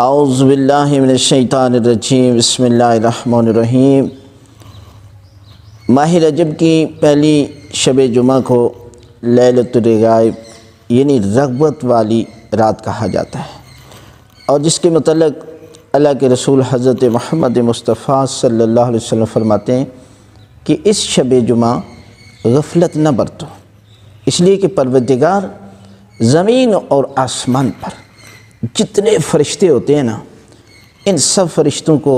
औज़ु बिल्लाहि मिनश शैतानिर रजीम। बिस्मिल्लाहिर रहमानिर रहीम। माह रजब की पहली शब जुमा को लैलतुर रगाइब यानी रगबत वाली रात कहा जाता है, और जिसके मतलब अल्लाह के रसूल हज़रत मोहम्मद मुस्तफ़ा सल्लल्लाहु अलैहि वसल्लम फरमाते हैं कि इस शब जुमा गफलत न बरतो, इसलिए कि परवरदिगार ज़मीन और आसमान पर जितने फरिश्ते होते हैं ना, इन सब फरिश्तों को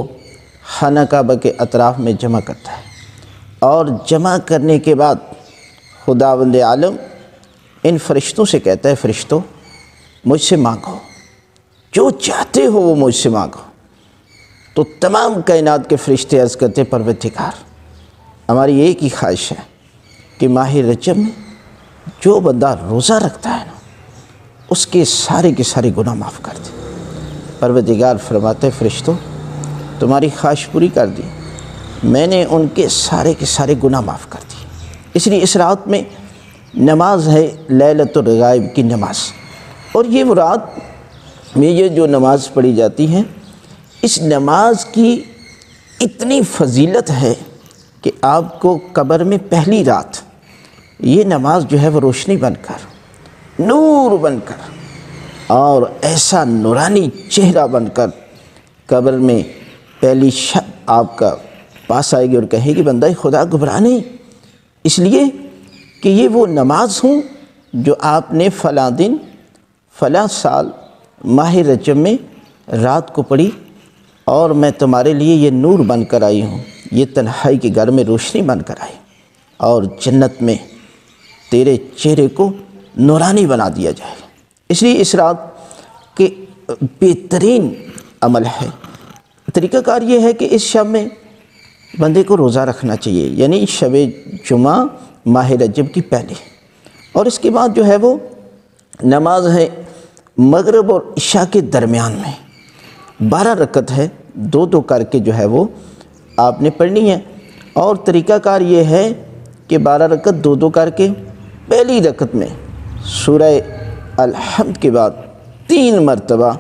खाना काबा के अतराफ़ में जमा करता है, और जमा करने के बाद खुदावंद आलम इन फरिश्तों से कहता है, फ़रिश्तों मुझसे मांगो जो चाहते हो वो मुझसे मांगो। तो तमाम कायनात के फरिश्ते अर्ज़ करते, परवरदिगार हमारी एक ही ख्वाहिश है कि माह रजब में जो बंदा रोज़ा रखता है ना, उसके सारे के सारे गुनाह माफ़ कर दे। परवरदिगार फरमाते, फ़रिश्तों तुम्हारी ख्वाहिश पूरी कर दी, मैंने उनके सारे के सारे गुनाह माफ़ कर दिए। इसलिए इस रात में नमाज है लैलतुर रगाइब की नमाज, और ये वो रात में ये जो नमाज़ पढ़ी जाती है, इस नमाज की इतनी फजीलत है कि आपको कब्र में पहली रात ये नमाज जो है वो रोशनी बनकर, नूर बनकर और ऐसा नूरानी चेहरा बनकर कब्र में पहली शब आपका पास आएगी और कहेगी, बंदा खुदा घबरा नहीं, इसलिए कि ये वो नमाज हूँ जो आपने फ़ला दिन फ़ला साल माह रजब में रात को पढ़ी, और मैं तुम्हारे लिए ये नूर बनकर आई हूँ, ये तन्हाई के घर में रोशनी बनकर आई, और जन्नत में तेरे चेहरे को नूरानी बना दिया जाएगा। इसलिए इस रात के बेहतरीन अमल है, तरीक़ाकार ये है कि इस शब में बंदे को रोज़ा रखना चाहिए, यानी शब जुमा माह रजब की पहले, और इसके बाद जो है वो नमाज है मगरिब और इशा के दरमियान में 12 रकत है, दो दो करके जो है वो आपने पढ़नी है, और तरीक़ाकार ये है कि 12 रकत दो दो करके पहली रकत में सूरह अलहम्द के बाद 3 मरतबा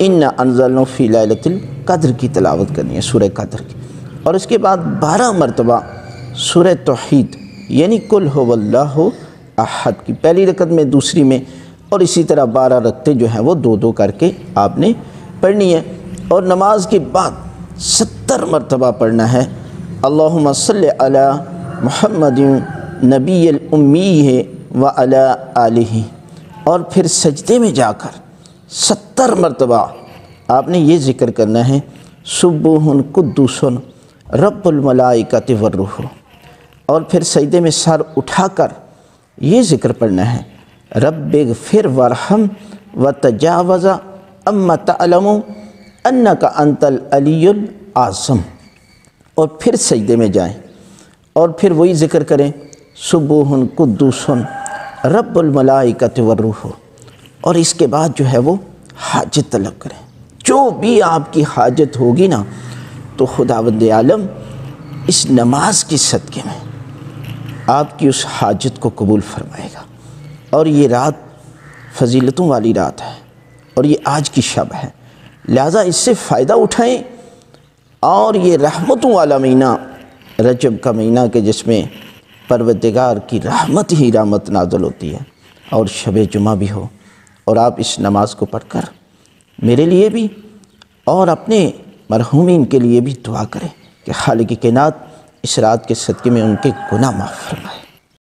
इन्ना अंज़लना फ़ी लैलतिल क़द्र की तलावत करनी है, सूरह क़द्र की, और इसके बाद 12 मरतबा सूरह तौहीद यानी कुल हुवल्लाहु अहद की पहली रकत में, दूसरी में, और इसी तरह 12 रकतें जो हैं वो दो दो करके आपने पढ़नी है। और नमाज के बाद 70 मरतबा पढ़ना है अल्लाहुम्मा सल्लि अला मुहम्मदिन नबील उम्मी है व अला आलिही, और फिर सजदे में जाकर 70 मरतबा आपने ये ज़िक्र करना है, सुब्बुहुन कुद्दुसन रब्बुल मलाइकति वर्रूह, और फिर सजदे में सर उठाकर ये ज़िक्र पढ़ना है, रब्बिगफिर वरहम व तजावज़ा अम्मा तअलमु अन्नका अंतल अलीयुल आज़म, और फिर सजदे में जाएं और फिर वही ज़िक्र करें, सुबुहुन कुद्दुसन रब्बुल मलाइकत वर्रूह, और इसके बाद जो है वो हाजत तलब करें, जो भी आपकी हाजत होगी ना, तो खुदावंद आलम इस नमाज की सदक़े में आपकी उस हाजत को कबूल फरमाएगा। और ये रात फजीलतों वाली रात है, और ये आज की शब है, लिहाजा इससे फ़ायदा उठाएं, और ये रहमतों वाला महीना रजब का महीना के जिसमें परवरदिगार की रहमत ही रहमत नाज़िल होती है, और शब-ए जुमा भी हो, और आप इस नमाज को पढ़कर मेरे लिए भी और अपने मरहूमीन के लिए भी दुआ करें कि खालिक कायनात इस रात के सदक़े में उनके गुनाह माफ़ फरमाए।